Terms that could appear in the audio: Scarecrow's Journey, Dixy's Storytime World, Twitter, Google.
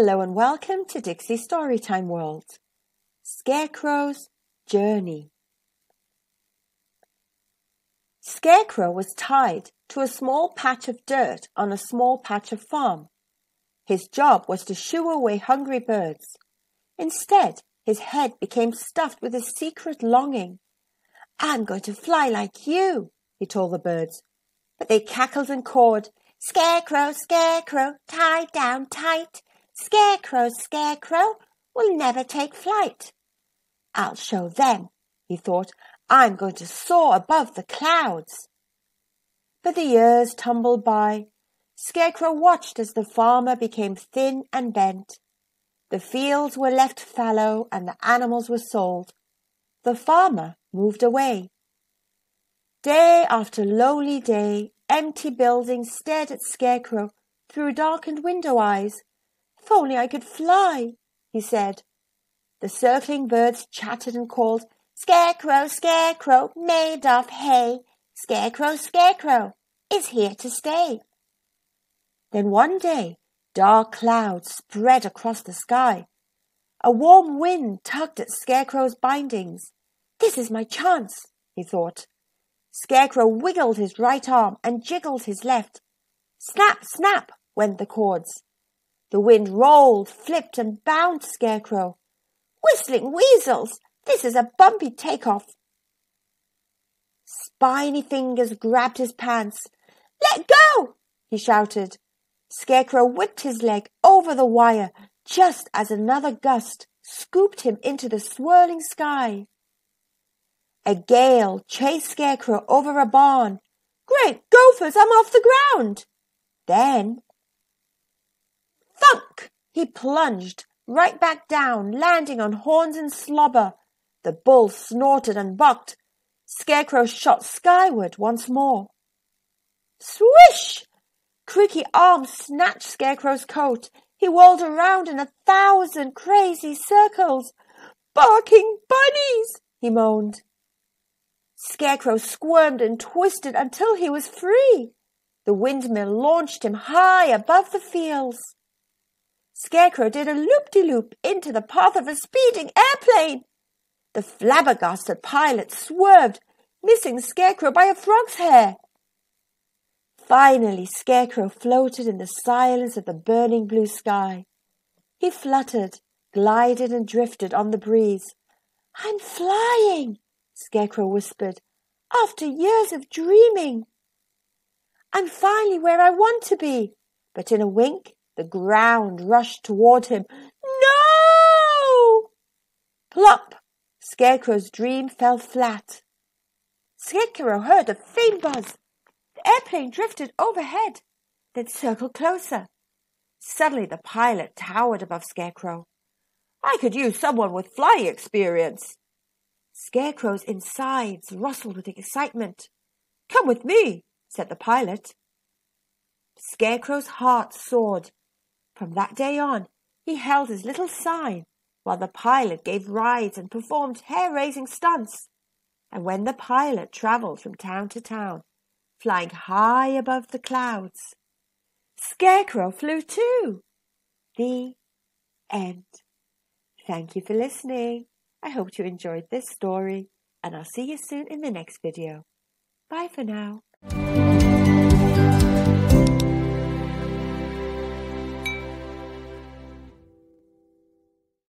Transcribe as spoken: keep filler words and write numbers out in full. Hello and welcome to Dixy's Storytime World. Scarecrow's Journey. Scarecrow was tied to a small patch of dirt on a small patch of farm. His job was to shoo away hungry birds. Instead, his head became stuffed with a secret longing. "I'm going to fly like you," he told the birds. But they cackled and cawed, "Scarecrow, Scarecrow, tied down tight. Scarecrow, Scarecrow, will never take flight." "I'll show them," he thought. "I'm going to soar above the clouds." But the years tumbled by. Scarecrow watched as the farmer became thin and bent. The fields were left fallow and the animals were sold. The farmer moved away. Day after lonely day, empty buildings stared at Scarecrow through darkened window eyes. "If only I could fly," he said. The circling birds chattered and called, "Scarecrow, Scarecrow, made of hay. Scarecrow, Scarecrow, is here to stay." Then one day, dark clouds spread across the sky. A warm wind tugged at Scarecrow's bindings. "This is my chance," he thought. Scarecrow wiggled his right arm and jiggled his left. Snap, snap, went the cords. The wind rolled, flipped and bound Scarecrow. "Whistling weasels, this is a bumpy takeoff." Spiny fingers grabbed his pants. "Let go," he shouted. Scarecrow whipped his leg over the wire just as another gust scooped him into the swirling sky. A gale chased Scarecrow over a barn. "Great gophers, I'm off the ground." Then, thunk, he plunged right back down, landing on horns and slobber. The bull snorted and bucked. Scarecrow shot skyward once more. Swish! Creaky arms snatched Scarecrow's coat. He whirled around in a thousand crazy circles. "Barking bunnies!" he moaned. Scarecrow squirmed and twisted until he was free. The windmill launched him high above the fields. Scarecrow did a loop-de-loop into the path of a speeding airplane. The flabbergasted pilot swerved, missing Scarecrow by a frog's hair. Finally, Scarecrow floated in the silence of the burning blue sky. He fluttered, glided and drifted on the breeze. "I'm flying," Scarecrow whispered, "after years of dreaming. I'm finally where I want to be." But in a wink, the ground rushed toward him. "No!" Plop! Scarecrow's dream fell flat. Scarecrow heard a faint buzz. The airplane drifted overhead, then circled closer. Suddenly the pilot towered above Scarecrow. "I could use someone with flying experience." Scarecrow's insides rustled with excitement. "Come with me," said the pilot. Scarecrow's heart soared. From that day on, he held his little sign while the pilot gave rides and performed hair-raising stunts. And when the pilot travelled from town to town, flying high above the clouds, Scarecrow flew too. The end. Thank you for listening. I hope you enjoyed this story, and I'll see you soon in the next video. Bye for now.